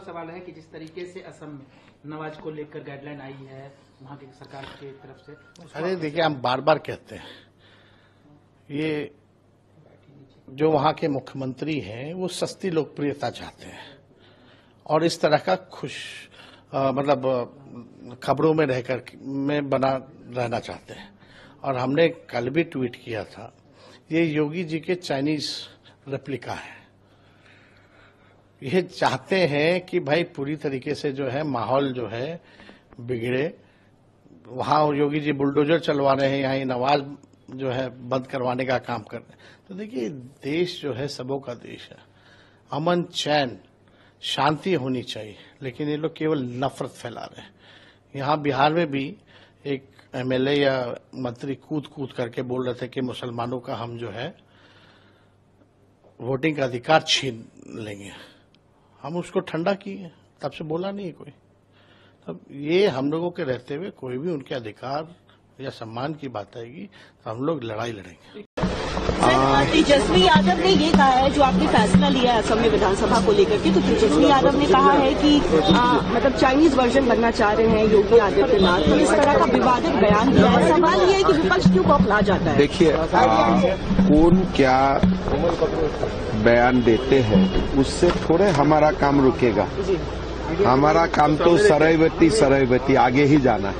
सवाल है कि जिस तरीके से असम में नवाज को लेकर गाइडलाइन आई है वहां की सरकार की तरफ से। अरे देखिए, हम बार बार कहते हैं ये जो वहां के मुख्यमंत्री हैं वो सस्ती लोकप्रियता चाहते हैं और इस तरह का मतलब खबरों में रहकर में बना रहना चाहते हैं। और हमने कल भी ट्वीट किया था, ये योगी जी के चाइनीज रेप्लिका है। ये चाहते हैं कि भाई पूरी तरीके से जो है माहौल जो है बिगड़े। वहाँ योगी जी बुलडोजर चलवा रहे हैं, यहाँ नवाज जो है बंद करवाने का काम कर रहे हैं। तो देखिए, देश जो है सबों का देश है, अमन चैन शांति होनी चाहिए, लेकिन ये लोग केवल नफरत फैला रहे हैं। यहाँ बिहार में भी एक एमएलए या मंत्री कूद करके बोल रहे थे कि मुसलमानों का हम जो है वोटिंग का अधिकार छीन लेंगे। हम उसको ठंडा किए, तब से बोला नहीं कोई। तब ये हम लोगों के रहते हुए कोई भी उनके अधिकार या सम्मान की बात आएगी तो हम लोग लड़ाई लड़ेंगे। तेजस्वी यादव ने ये कहा है, जो आपने फैसला लिया है असम में विधानसभा को लेकर के, तो तेजस्वी यादव ने कहा है कि मतलब चाइनीज वर्जन बनना चाह रहे हैं योगी आदित्यनाथ, तो इस तरह का विवादित बयान दिया है। सवाल ये है कि विपक्ष क्यों बौखला जाता है? देखिए, कौन क्या बयान देते हैं उससे थोड़े हमारा काम रुकेगा। हमारा काम तो सरैवती आगे ही जाना है।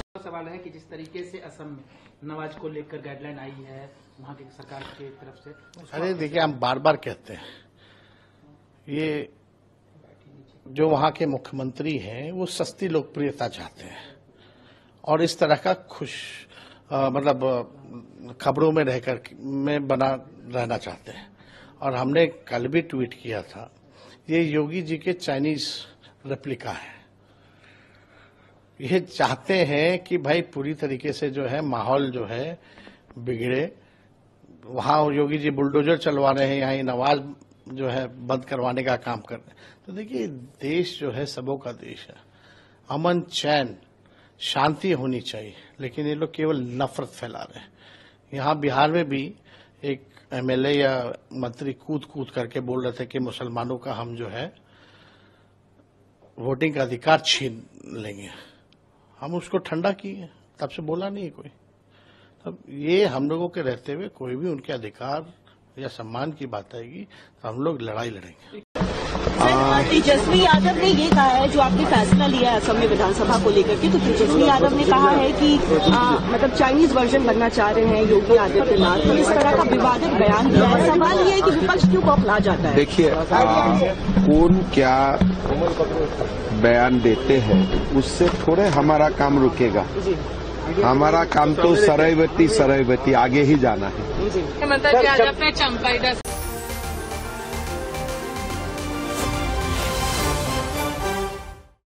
सवाल है कि जिस तरीके से असम में नवाज को लेकर गाइडलाइन आई है वहां की सरकार की तरफ से। अरे देखिए, हम बार बार कहते हैं ये जो वहां के मुख्यमंत्री हैं वो सस्ती लोकप्रियता चाहते हैं और इस तरह का मतलब खबरों में रहकर में बना रहना चाहते हैं। और हमने कल भी ट्वीट किया था, ये योगी जी के चाइनीज रेप्लिका है। ये चाहते हैं कि भाई पूरी तरीके से जो है माहौल जो है बिगड़े। वहाँ योगी जी बुलडोजर चलवा रहे हैं, यहाँ नवाज जो है बंद करवाने का काम कर रहे हैं। तो देखिए, देश जो है सबों का देश है, अमन चैन शांति होनी चाहिए, लेकिन ये लोग केवल नफरत फैला रहे हैं। यहाँ बिहार में भी एक एमएलए या मंत्री कूद करके बोल रहे थे कि मुसलमानों का हम जो है वोटिंग का अधिकार छीन लेंगे। हम उसको ठंडा किए, तब से बोला नहीं कोई। तब ये हम लोगों के रहते हुए कोई भी उनके अधिकार या सम्मान की बात आएगी तो हम लोग लड़ाई लड़ेंगे। तेजस्वी यादव ने ये कहा है, जो आपने फैसला लिया है असम में विधानसभा को लेकर के, तो तेजस्वी यादव ने कहा है कि मतलब चाइनीज वर्जन बनना चाह रहे हैं योगी आदित्यनाथ, तो इस तरह का विवादित बयान दिया है। सवाल ये है कि विपक्ष क्यों बौखला जाता है? देखिए, कौन क्या बयान देते हैं उससे थोड़े हमारा काम रुकेगा। हमारा काम तो सरैवती आगे ही जाना है।